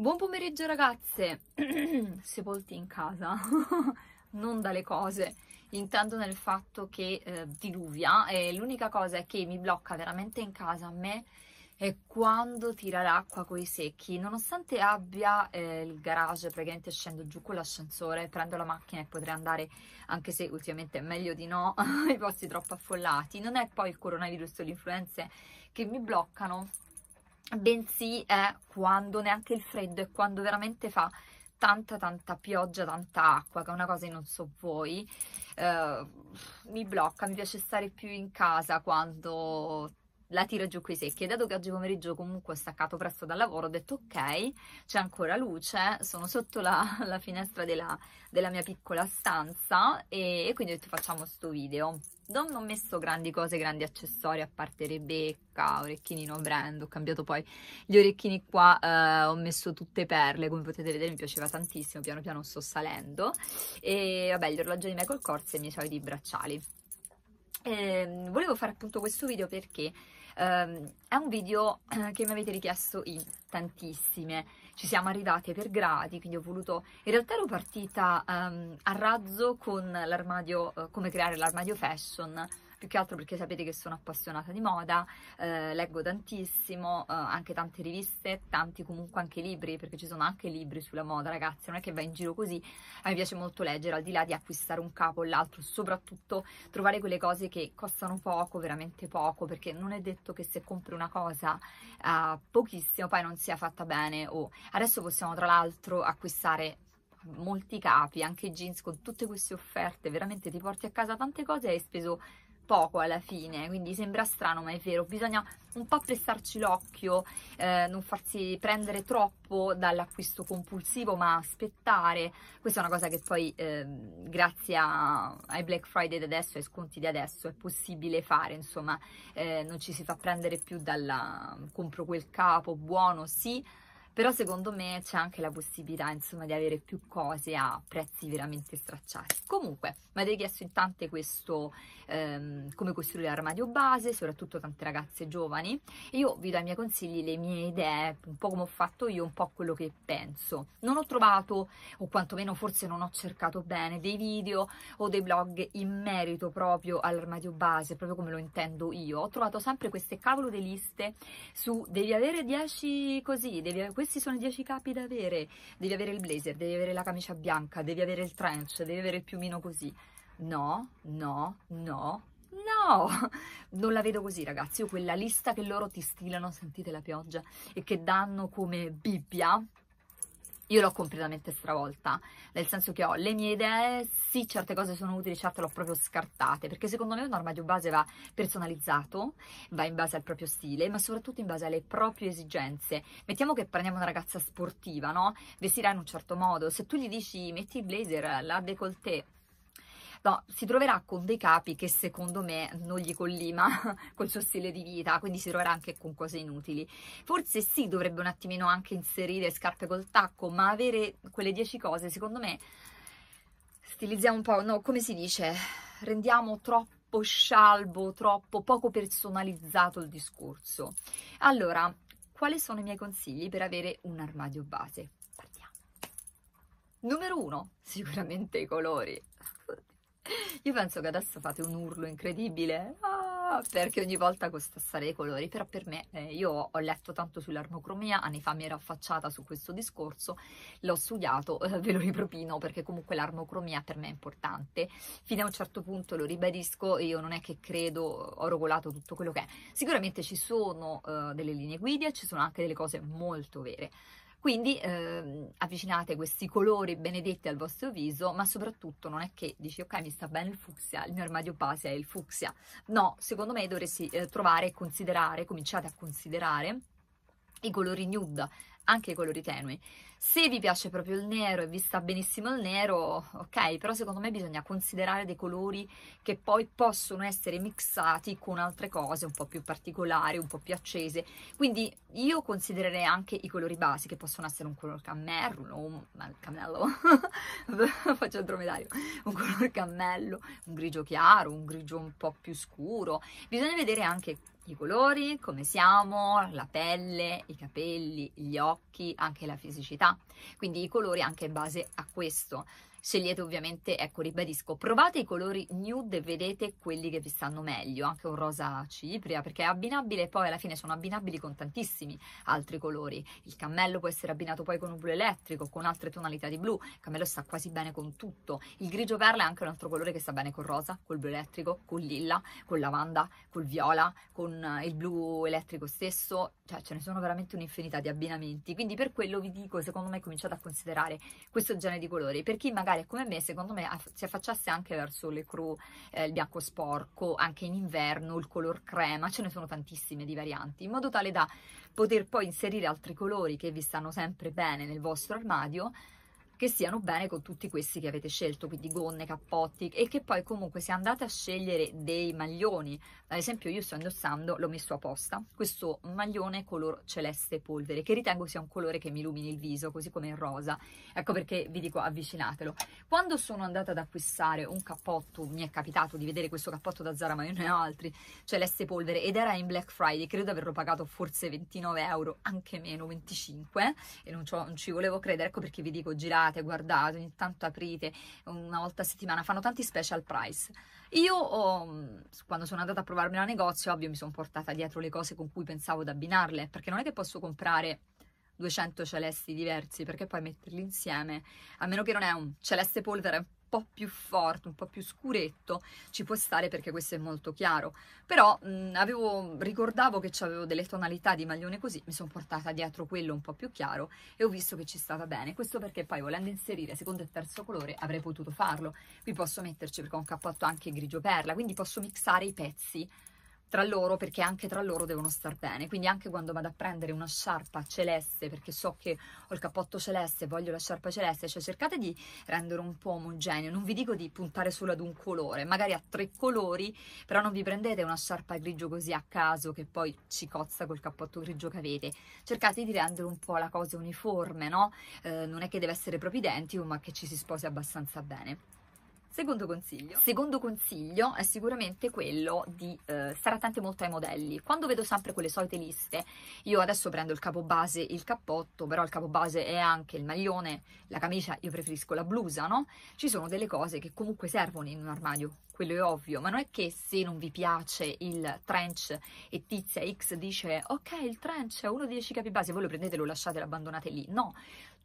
Buon pomeriggio ragazze, sepolti in casa, non dalle cose, intanto nel fatto che diluvia e l'unica cosa che mi blocca veramente in casa a me è quando tira l'acqua coi secchi, nonostante abbia il garage, praticamente scendo giù con l'ascensore, prendo la macchina e potrei andare, anche se ultimamente è meglio di no, ai posti troppo affollati, non è poi il coronavirus o le influenze che mi bloccano, bensì è quando neanche il freddo e quando veramente fa tanta pioggia, tanta acqua, che è una cosa che non so voi, mi blocca, mi piace stare più in casa quando la tiro giù coi secchi. E dato che oggi pomeriggio comunque ho staccato presto dal lavoro, ho detto ok, c'è ancora luce, sono sotto la finestra della mia piccola stanza e quindi ho detto facciamo sto video. Non ho messo grandi cose, grandi accessori, a parte Rebecca, orecchini no brand, ho cambiato poi gli orecchini qua, ho messo tutte perle, come potete vedere mi piaceva tantissimo, piano piano sto salendo, e vabbè gli orologi di Michael Kors e i miei soliti bracciali. Volevo fare appunto questo video perché è un video che mi avete richiesto in tantissime, ci siamo arrivate per gradi, quindi ho voluto, in realtà ero partita a razzo con l'armadio, come creare l'armadio fashion, più che altro perché sapete che sono appassionata di moda, leggo tantissimo, anche tante riviste, tanti comunque anche libri, perché ci sono anche libri sulla moda ragazzi, non è che va in giro così, mi piace molto leggere, al di là di acquistare un capo o l'altro, soprattutto trovare quelle cose che costano poco, veramente poco, perché non è detto che se compri una cosa pochissimo poi non sia fatta bene, o adesso possiamo tra l'altro acquistare molti capi, anche jeans, con tutte queste offerte, veramente ti porti a casa tante cose e hai speso poco alla fine, quindi sembra strano ma è vero, bisogna un po' prestarci l'occhio, non farsi prendere troppo dall'acquisto compulsivo ma aspettare, questa è una cosa che poi grazie ai Black Friday di adesso, ai sconti di adesso è possibile fare, insomma non ci si fa prendere più dalla compro quel capo, buono sì, però secondo me c'è anche la possibilità insomma di avere più cose a prezzi veramente stracciati. Comunque mi avete chiesto in tante questo come costruire l'armadio base, soprattutto tante ragazze giovani, e io vi do i miei consigli, le mie idee, un po' come ho fatto io, un po' quello che penso. Non ho trovato, o quantomeno forse non ho cercato bene, dei video o dei blog in merito proprio all'armadio base, proprio come lo intendo io, ho trovato sempre queste cavolo di liste su devi avere 10 così, devi avere questi sono i 10 capi da avere, devi avere il blazer, devi avere la camicia bianca, devi avere il trench, devi avere il piumino così. No, non la vedo così ragazzi, io quella lista che loro ti stilano, sentite la pioggia, e che danno come Bibbia, io l'ho completamente stravolta, nel senso che ho le mie idee, sì certe cose sono utili, certe l'ho proprio scartate, perché secondo me un armadio base va personalizzato, va in base al proprio stile, ma soprattutto in base alle proprie esigenze. Mettiamo che prendiamo una ragazza sportiva, no? Vestirà in un certo modo, se tu gli dici metti il blazer, la décolleté, no, si troverà con dei capi che secondo me non gli collima col suo stile di vita, quindi si troverà anche con cose inutili. Forse sì, dovrebbe un attimino anche inserire scarpe col tacco, ma avere quelle 10 cose secondo me stilizziamo un po', no, come si dice, rendiamo troppo scialbo, troppo poco personalizzato il discorso. Allora, quali sono i miei consigli per avere un armadio base? Partiamo. Numero 1, sicuramente i colori. Io penso che adesso fate un urlo incredibile, perché ogni volta costa stare dei colori, però per me, io ho letto tanto sull'armocromia, anni fa mi ero affacciata su questo discorso, l'ho studiato, ve lo ripropino perché comunque l'armocromia per me è importante, fino a un certo punto lo ribadisco, io non è che credo, ho rogolato tutto quello che è, sicuramente ci sono delle linee guida, ci sono anche delle cose molto vere. Quindi avvicinate questi colori benedetti al vostro viso, ma soprattutto non è che dici ok mi sta bene il fucsia, il mio armadio base è il fucsia. No, secondo me dovresti trovare e considerare, cominciate a considerare i colori nude, anche i colori tenui. Se vi piace proprio il nero e vi sta benissimo il nero, ok, però secondo me bisogna considerare dei colori che poi possono essere mixati con altre cose un po' più particolari, un po' più accese, quindi io considererei anche i colori basi che possono essere un color cammello, faccio il dromedario, un color cammello, un grigio chiaro, un grigio un po' più scuro, bisogna vedere anche i colori, come siamo, la pelle, i capelli, gli occhi, anche la fisicità. Quindi i colori anche in base a questo. Scegliete ovviamente, ecco, ribadisco, provate i colori nude e vedete quelli che vi stanno meglio, anche un rosa cipria, perché è abbinabile e poi alla fine sono abbinabili con tantissimi altri colori. Il cammello può essere abbinato poi con un blu elettrico, con altre tonalità di blu, il cammello sta quasi bene con tutto. Il grigio perla è anche un altro colore che sta bene col rosa, col blu elettrico, col lilla, col lavanda, col viola, con il blu elettrico stesso, cioè ce ne sono veramente un'infinità di abbinamenti. Quindi per quello vi dico, secondo me cominciate a considerare questo genere di colori, per chi magari come me, secondo me si affacciasse anche verso le cru, il bianco sporco, anche in inverno, il color crema, ce ne sono tantissime di varianti, in modo tale da poter poi inserire altri colori che vi stanno sempre bene nel vostro armadio, che siano bene con tutti questi che avete scelto, quindi gonne, cappotti, e che poi comunque se andate a scegliere dei maglioni, ad esempio io sto indossando, l'ho messo apposta, questo maglione color celeste polvere, che ritengo sia un colore che mi illumini il viso, così come il rosa, ecco perché vi dico avvicinatelo. Quando sono andata ad acquistare un cappotto, mi è capitato di vedere questo cappotto da Zara, ma io ne ho altri, celeste polvere, ed era in Black Friday, credo di averlo pagato forse 29 euro, anche meno, 25, e non ci volevo credere, ecco perché vi dico girare, guardate, ogni tanto aprite, una volta a settimana fanno tanti special price. Io quando sono andata a provarmi al negozio, ovvio mi sono portata dietro le cose con cui pensavo ad abbinarle, perché non è che posso comprare 200 celesti diversi, perché poi metterli insieme, a meno che non è un celeste polvere un po' più forte, un po' più scuretto, ci può stare perché questo è molto chiaro, però ricordavo che avevo delle tonalità di maglione così, mi sono portata dietro quello un po' più chiaro e ho visto che ci stava bene, questo perché poi volendo inserire secondo e terzo colore avrei potuto farlo. Qui posso metterci, perché ho un cappotto anche grigio perla, quindi posso mixare i pezzi tra loro, perché anche tra loro devono star bene, quindi anche quando vado a prendere una sciarpa celeste, perché so che ho il cappotto celeste e voglio la sciarpa celeste, cioè cercate di rendere un po' omogeneo, non vi dico di puntare solo ad un colore, magari a tre colori, però non vi prendete una sciarpa grigio così a caso che poi ci cozza col cappotto grigio che avete, cercate di rendere un po' la cosa uniforme, no? Non è che deve essere proprio identico, ma che ci si sposi abbastanza bene. Secondo consiglio è sicuramente quello di stare attenti molto ai modelli. Quando vedo sempre quelle solite liste, io adesso prendo il capo base, il cappotto, però il capo base è anche il maglione, la camicia, io preferisco la blusa, no? Ci sono delle cose che comunque servono in un armadio, quello è ovvio, ma non è che se non vi piace il trench e tizia X dice ok il trench è uno dei 10 capi base, voi lo prendete, lo lasciate e lo abbandonate lì, no,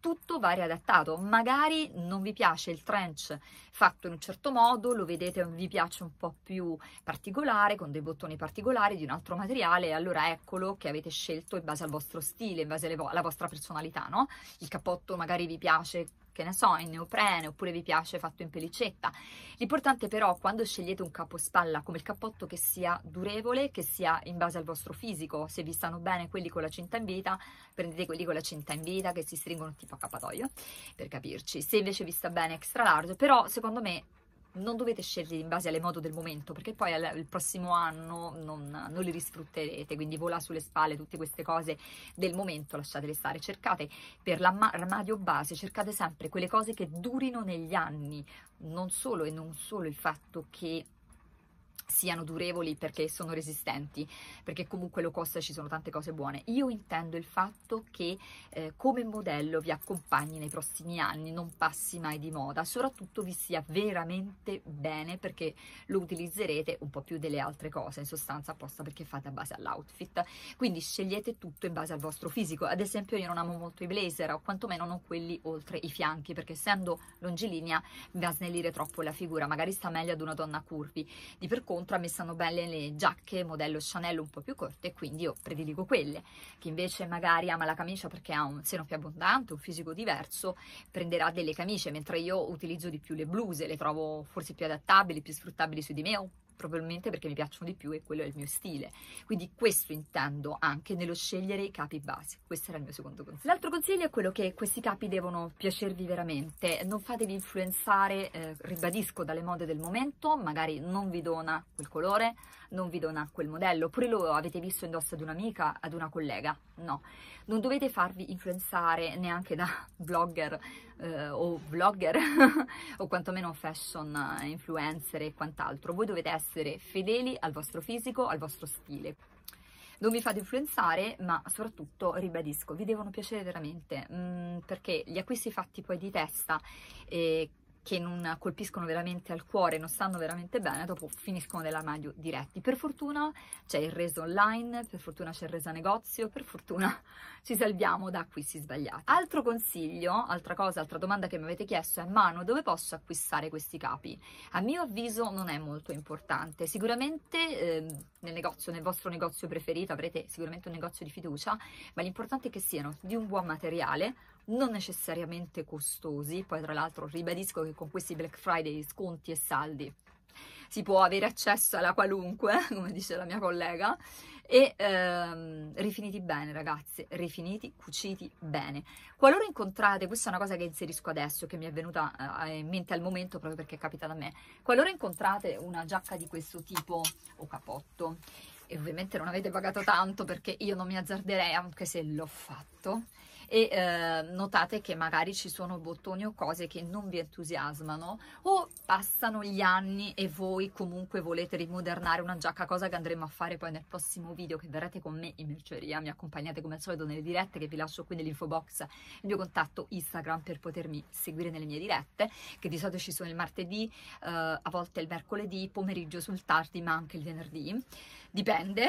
tutto va riadattato. Magari non vi piace il trench fatto in un certo modo, lo vedete, vi piace un po' più particolare, con dei bottoni particolari di un altro materiale, allora eccolo che avete scelto in base al vostro stile, in base alla vostra personalità, no? Il cappotto magari vi piace, che ne so, in neoprene, oppure vi piace fatto in pellicetta. L'importante però, quando scegliete un capospalla come il cappotto, che sia durevole, che sia in base al vostro fisico, se vi stanno bene quelli con la cinta in vita, prendete quelli con la cinta in vita che si stringono tipo a capatoio, per capirci. Se invece vi sta bene extra large, però secondo me non dovete scegliere in base alle mode del momento, perché poi il prossimo anno non li risfrutterete, quindi vola sulle spalle tutte queste cose del momento, lasciatele stare. Cercate per l'armadio base, cercate sempre quelle cose che durino negli anni, non solo il fatto che siano durevoli perché sono resistenti, perché comunque low cost ci sono tante cose buone, io intendo il fatto che come modello vi accompagni nei prossimi anni, non passi mai di moda, soprattutto vi sia veramente bene, perché lo utilizzerete un po' più delle altre cose, in sostanza apposta perché fate a base all'outfit, quindi scegliete tutto in base al vostro fisico. Ad esempio io non amo molto i blazer, o quantomeno non quelli oltre i fianchi, perché essendo longilinea va a snellire troppo la figura, magari sta meglio ad una donna curvy. Di per contro a me stanno belle le giacche modello Chanel un po' più corte, quindi io prediligo quelle. Chi invece magari ama la camicia perché ha un seno più abbondante, un fisico diverso, prenderà delle camicie, mentre io utilizzo di più le bluse, le trovo forse più adattabili, più sfruttabili su di me, probabilmente perché mi piacciono di più e quello è il mio stile. Quindi questo intendo anche nello scegliere i capi base. Questo era il mio secondo consiglio. L'altro consiglio è quello che questi capi devono piacervi veramente, non fatevi influenzare, ribadisco, dalle mode del momento, magari non vi dona quel colore, non vi dona quel modello, oppure lo avete visto indosso ad un'amica, ad una collega, no, non dovete farvi influenzare neanche da blogger o vlogger o quantomeno fashion influencer e quant'altro. Voi dovete essere fedeli al vostro fisico, al vostro stile. non vi fate influenzare, ma soprattutto, ribadisco, vi devono piacere veramente, perché gli acquisti fatti poi di testa che non colpiscono veramente al cuore, non stanno veramente bene, dopo finiscono nell'armadio diretti. Per fortuna c'è il reso online, per fortuna c'è il reso a negozio, per fortuna ci salviamo da acquisti sbagliati. Altro consiglio, altra domanda che mi avete chiesto è: Manu, dove posso acquistare questi capi? A mio avviso non è molto importante. Sicuramente nel vostro negozio preferito avrete sicuramente un negozio di fiducia, ma l'importante è che siano di un buon materiale, non necessariamente costosi. Poi tra l'altro ribadisco che con questi Black Friday sconti e saldi si può avere accesso alla qualunque, come dice la mia collega, e rifiniti bene, ragazzi, rifiniti, cuciti bene. Qualora incontrate, questa è una cosa che inserisco adesso, che mi è venuta in mente al momento proprio perché è capitata a me, qualora incontrate una giacca di questo tipo o cappotto, e ovviamente non avete pagato tanto, perché io non mi azzarderei, anche se l'ho fatto, e notate che magari ci sono bottoni o cose che non vi entusiasmano, o passano gli anni e voi comunque volete rimodernare una giacca, cosa che andremo a fare poi nel prossimo video, che verrete con me in merceria, mi accompagnate come al solito nelle dirette, che vi lascio qui nell'info box il mio contatto Instagram per potermi seguire nelle mie dirette, che di solito ci sono il martedì, a volte il mercoledì pomeriggio sul tardi, ma anche il venerdì, dipende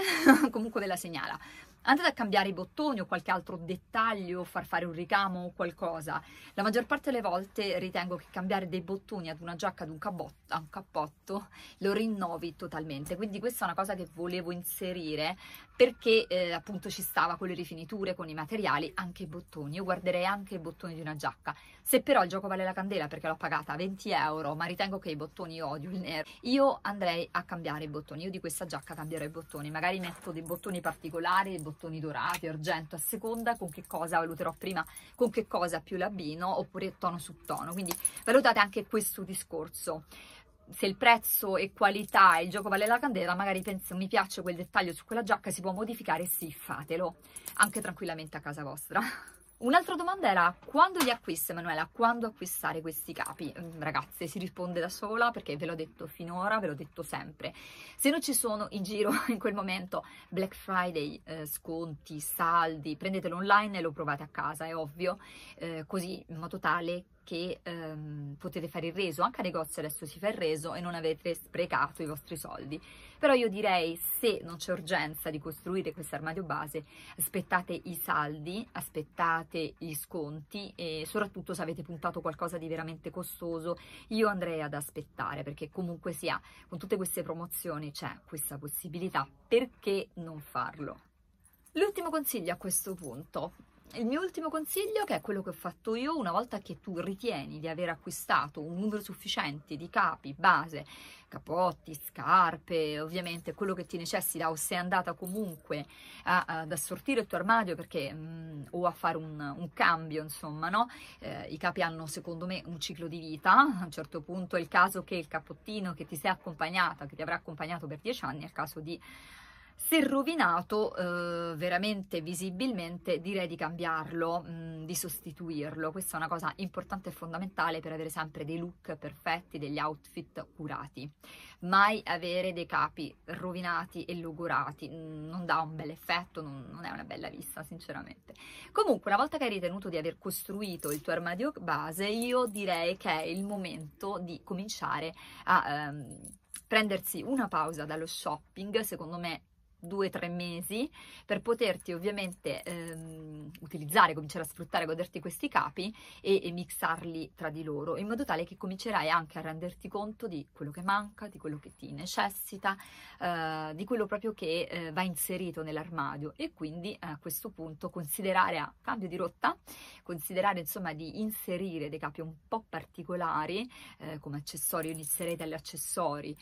comunque ve la segnala. Andate a cambiare i bottoni o qualche altro dettaglio, far fare un ricamo o qualcosa. La maggior parte delle volte ritengo che cambiare dei bottoni ad una giacca, ad un cappotto, lo rinnovi totalmente. Quindi questa è una cosa che volevo inserire, perché appunto ci stava con le rifiniture, con i materiali, anche i bottoni. Io guarderei anche i bottoni di una giacca. Se però il gioco vale la candela, perché l'ho pagata 20 euro, ma ritengo che i bottoni, io odio il nero, io andrei a cambiare i bottoni. Io di questa giacca cambierò i bottoni, magari metto dei bottoni particolari, bottoni dorati, argento, a seconda con che cosa valuterò prima, con che cosa più l'abbino, oppure tono su tono. Quindi valutate anche questo discorso. Se il prezzo e qualità e il gioco vale la candela, magari penso mi piace quel dettaglio su quella giacca, si può modificare, sì, fatelo anche tranquillamente a casa vostra. Un'altra domanda era: quando li acquisto, Emanuela? Quando acquistare questi capi? Ragazze, si risponde da sola, perché ve l'ho detto finora, ve l'ho detto sempre. Se non ci sono in giro in quel momento Black Friday, sconti, saldi, prendetelo online e lo provate a casa, è ovvio, così in modo tale che potete fare il reso. Anche a negozio adesso si fa il reso e non avete sprecato i vostri soldi. Però io direi, se non c'è urgenza di costruire questo armadio base, aspettate i saldi, aspettate gli sconti, e soprattutto se avete puntato qualcosa di veramente costoso, io andrei ad aspettare, perché comunque sia, con tutte queste promozioni c'è questa possibilità, perché non farlo? L'ultimo consiglio a questo punto. Il mio ultimo consiglio, che è quello che ho fatto io, una volta che tu ritieni di aver acquistato un numero sufficiente di capi base, cappotti, scarpe, ovviamente quello che ti necessita, o sei andata comunque ad assortire il tuo armadio, perché o a fare un cambio, insomma, no? I capi hanno, secondo me, un ciclo di vita. A un certo punto è il caso che il cappottino che ti sei accompagnata, che ti avrà accompagnato per 10 anni, è il caso di, se rovinato veramente visibilmente, direi di cambiarlo, di sostituirlo. Questa è una cosa importante e fondamentale per avere sempre dei look perfetti, degli outfit curati. Mai avere dei capi rovinati e logorati, non dà un bel effetto, non è una bella vista, sinceramente. Comunque, una volta che hai ritenuto di aver costruito il tuo armadio base, io direi che è il momento di cominciare a prendersi una pausa dallo shopping, secondo me 2 o 3 mesi, per poterti ovviamente utilizzare, cominciare a sfruttare, goderti questi capi e mixarli tra di loro, in modo tale che comincerai anche a renderti conto di quello che manca, di quello che ti necessita, di quello proprio che va inserito nell'armadio, e quindi a questo punto considerare a cambio di rotta, considerare insomma di inserire dei capi un po' particolari, come accessori. Io inizierei dagli accessori,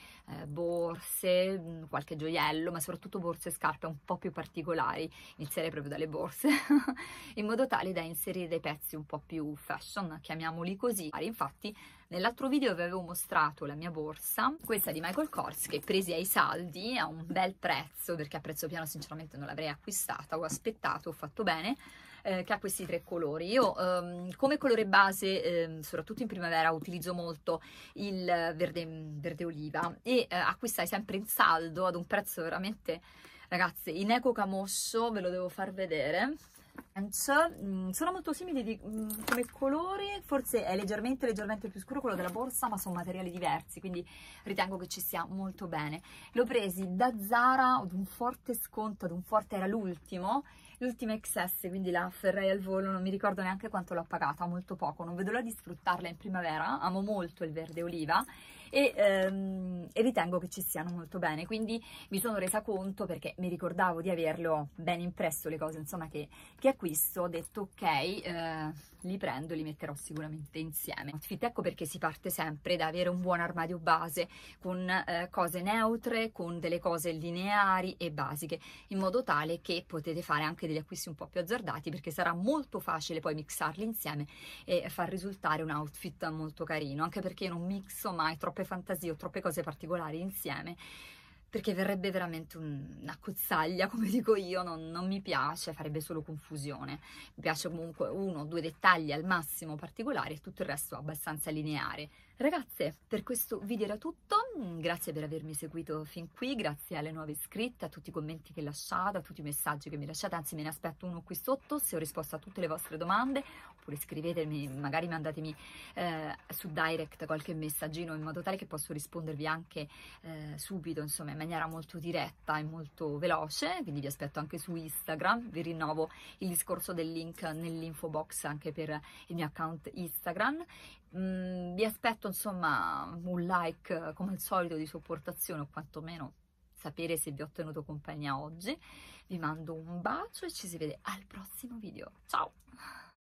borse, qualche gioiello, ma soprattutto borse e scarpe un po' più particolari. Inizierei proprio dalle borse in modo tale da inserire dei pezzi un po' più fashion, chiamiamoli così. Infatti nell'altro video vi avevo mostrato la mia borsa, questa di Michael Kors, che presi ai saldi a un bel prezzo, perché a prezzo piano sinceramente non l'avrei acquistata, ho aspettato, ho fatto bene, che ha questi 3 colori. Io come colore base, soprattutto in primavera, utilizzo molto il verde oliva, e acquistai sempre in saldo ad un prezzo veramente Ragazzi, in eco camosso, ve lo devo far vedere. Sono molto simili come colori, forse è leggermente più scuro quello della borsa, ma sono materiali diversi, quindi ritengo che ci sia molto bene. L'ho presi da Zara ad un forte sconto, era l'ultima XS, quindi la afferrai al volo, non mi ricordo neanche quanto l'ho pagata, molto poco, non vedo l'ora di sfruttarla in primavera, amo molto il verde oliva e ritengo che ci siano molto bene, quindi mi sono resa conto, perché mi ricordavo di averlo ben impresso le cose insomma che acquisto, ho detto ok, li prendo, li metterò sicuramente insieme. Outfit, ecco perché si parte sempre da avere un buon armadio base con cose neutre, con delle cose lineari e basiche, in modo tale che potete fare anche degli acquisti un po' più azzardati, perché sarà molto facile poi mixarli insieme e far risultare un outfit molto carino, anche perché io non mixo mai troppe fantasie o troppe cose particolari insieme, perché verrebbe veramente una cozzaglia, come dico io, non mi piace, farebbe solo confusione. Mi piace comunque 1 o 2 dettagli al massimo particolari e tutto il resto abbastanza lineare. Ragazze, per questo video era tutto, grazie per avermi seguito fin qui, grazie alle nuove iscritte, a tutti i commenti che lasciate, a tutti i messaggi che mi lasciate, anzi me ne aspetto uno qui sotto, se ho risposto a tutte le vostre domande, oppure scrivetemi, magari mandatemi su direct qualche messaggino in modo tale che posso rispondervi anche subito, insomma, in maniera molto diretta e molto veloce, quindi vi aspetto anche su Instagram, vi rinnovo il discorso del link nell'info box anche per il mio account Instagram, vi aspetto insomma un like come al solito di sopportazione o quantomeno sapere se vi ho tenuto compagnia oggi, vi mando un bacio e ci si vede al prossimo video, ciao!